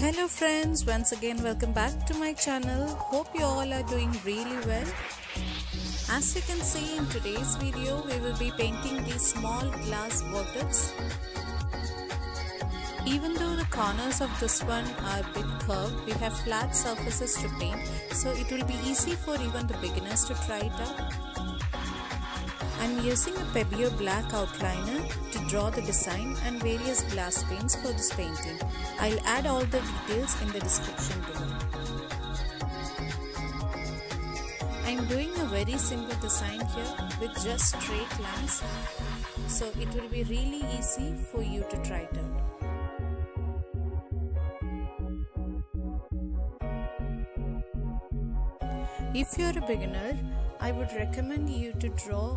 Hello friends, once again welcome back to my channel. Hope you all are doing really well. As you can see, in today's video we will be painting these small glass bottles. Even though the corners of this one are a bit curved, we have flat surfaces to paint, so it will be easy for even the beginners to try it out. I'm using a Pebeo black outliner to draw the design and various glass paints for this painting. I'll add all the details in the description below. I'm doing a very simple design here with just straight lines, so it will be really easy for you to try it out. If you're a beginner, I would recommend you to draw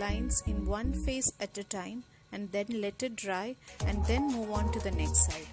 lines in one face at a time and then let it dry and then move on to the next side.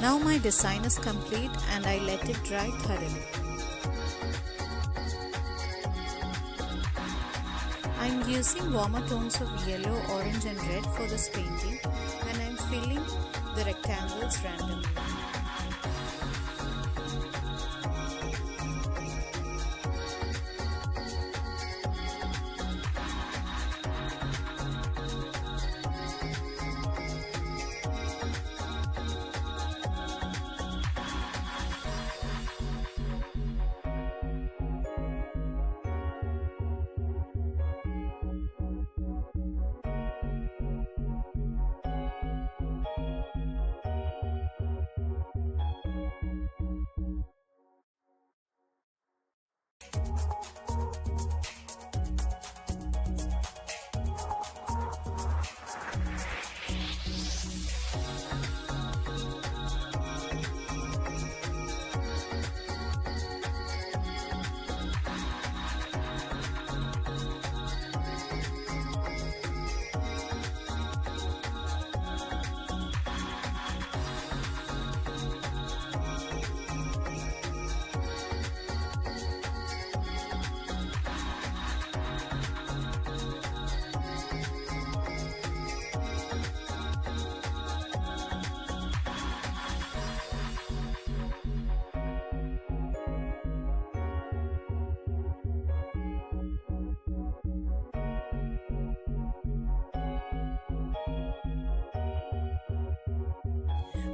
Now my design is complete and I let it dry thoroughly. I'm using warmer tones of yellow, orange and red for this painting, and I'm filling the rectangles randomly.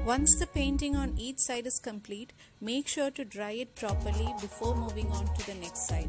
Once the painting on each side is complete, make sure to dry it properly before moving on to the next side.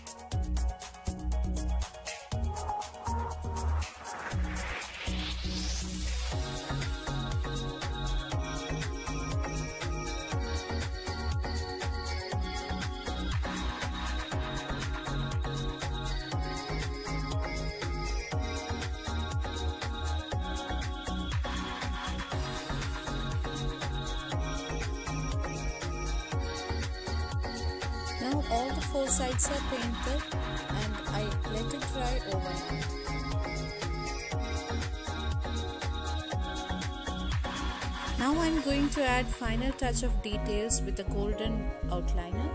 Now all the four sides are painted and I let it dry overnight. Now I'm going to add final touch of details with a golden outliner.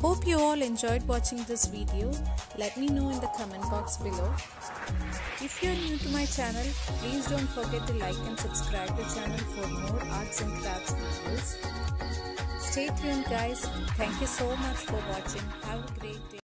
Hope you all enjoyed watching this video. Let me know in the comment box below. If you are new to my channel, please don't forget to like and subscribe the channel for more arts and crafts videos. Stay tuned guys. Thank you so much for watching. Have a great day.